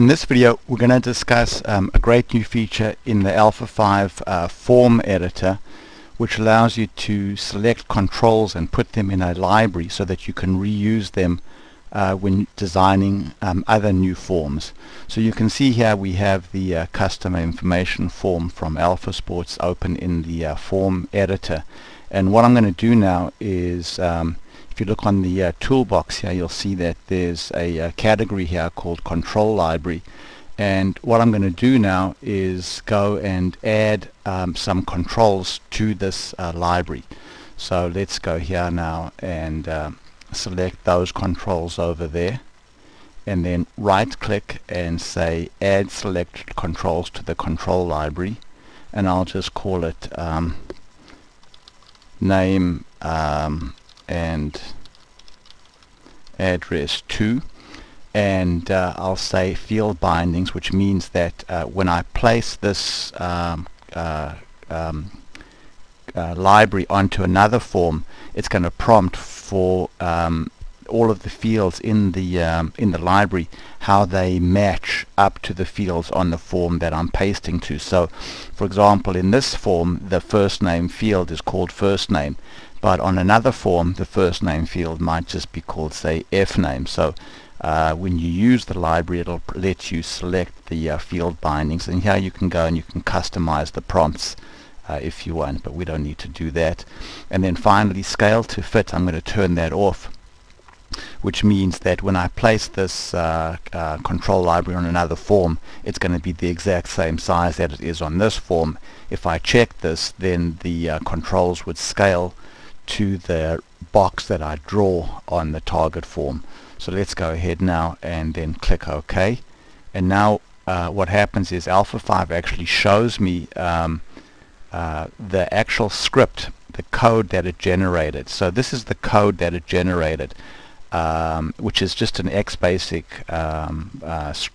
In this video, we're going to discuss a great new feature in the Alpha 5 form editor, which allows you to select controls and put them in a library so that you can reuse them when designing other new forms. So you can see here we have the customer information form from Alpha Sports open in the form editor. And what I'm going to do now is if you look on the toolbox here, you'll see that there's a category here called Control Library, and what I'm going to do now is go and add some controls to this library. So let's go here now and select those controls over there, and then right click and say add selected controls to the control library, and I'll just call it name and address 2, and I'll say field bindings, which means that when I place this library onto another form, it's going to prompt for all of the fields in the library how they match up to the fields on the form that I'm pasting to. So for example, in this form the first name field is called first name, but on another form the first name field might just be called, say, F name. So when you use the library, it'll let you select the field bindings, and here you can go and you can customize the prompts if you want, but we don't need to do that. And then finally, scale to fit, I'm going to turn that off, which means that when I place this control library on another form, it's going to be the exact same size that it is on this form. If I check this, then the controls would scale to the box that I draw on the target form. So let's go ahead now and then click OK, and now what happens is Alpha 5 actually shows me the actual script, the code that it generated. So this is the code that it generated, which is just an X basic class,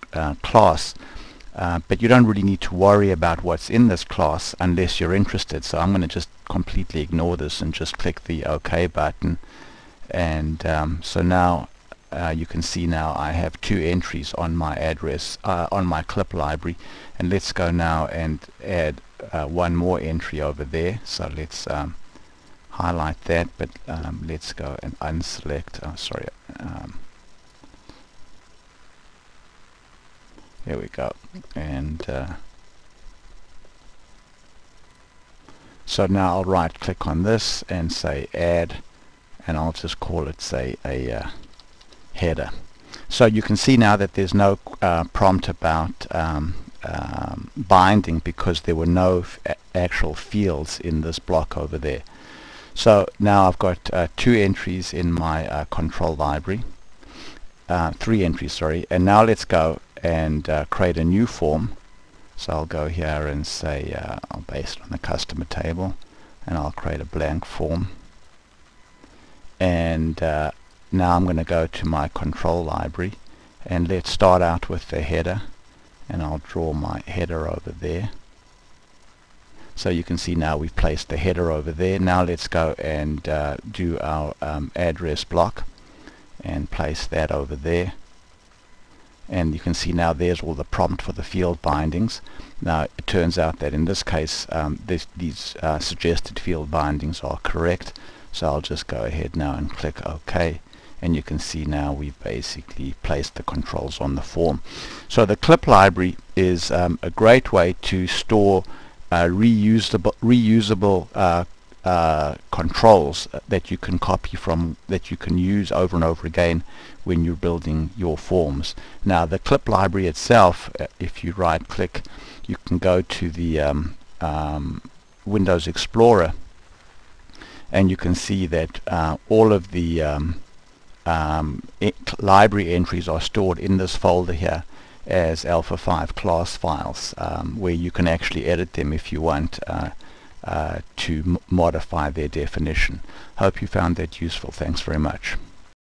but you don't really need to worry about what's in this class unless you're interested. So I'm going to just completely ignore this and just click the OK button, and so now you can see now I have two entries on my address on my clip library, and let's go now and add one more entry over there. So let's highlight that, but let's go and unselect. Oh, sorry. There we go. And so now I'll right click on this and say add, and I'll just call it, say, a header. So you can see now that there's no prompt about binding, because there were no actual fields in this block over there. So now I've got two entries in my control library, three entries, sorry, and now let's go and create a new form. So I'll go here and say I'll base it on the customer table, and I'll create a blank form, and now I'm going to go to my control library, and let's start out with the header, and I'll draw my header over there. So you can see now we've placed the header over there. Now let's go and do our address block and place that over there, and you can see now there's all the prompt for the field bindings. Now it turns out that in this case these suggested field bindings are correct, so I'll just go ahead now and click OK, and you can see now we've basically placed the controls on the form. So the clip library is a great way to store reusable controls that you can copy from, that you can use over and over again when you're building your forms. Now the clip library itself, if you right click, you can go to the Windows Explorer, and you can see that all of the library entries are stored in this folder here as Alpha 5 class files, where you can actually edit them if you want to modify their definition. Hope you found that useful. Thanks very much.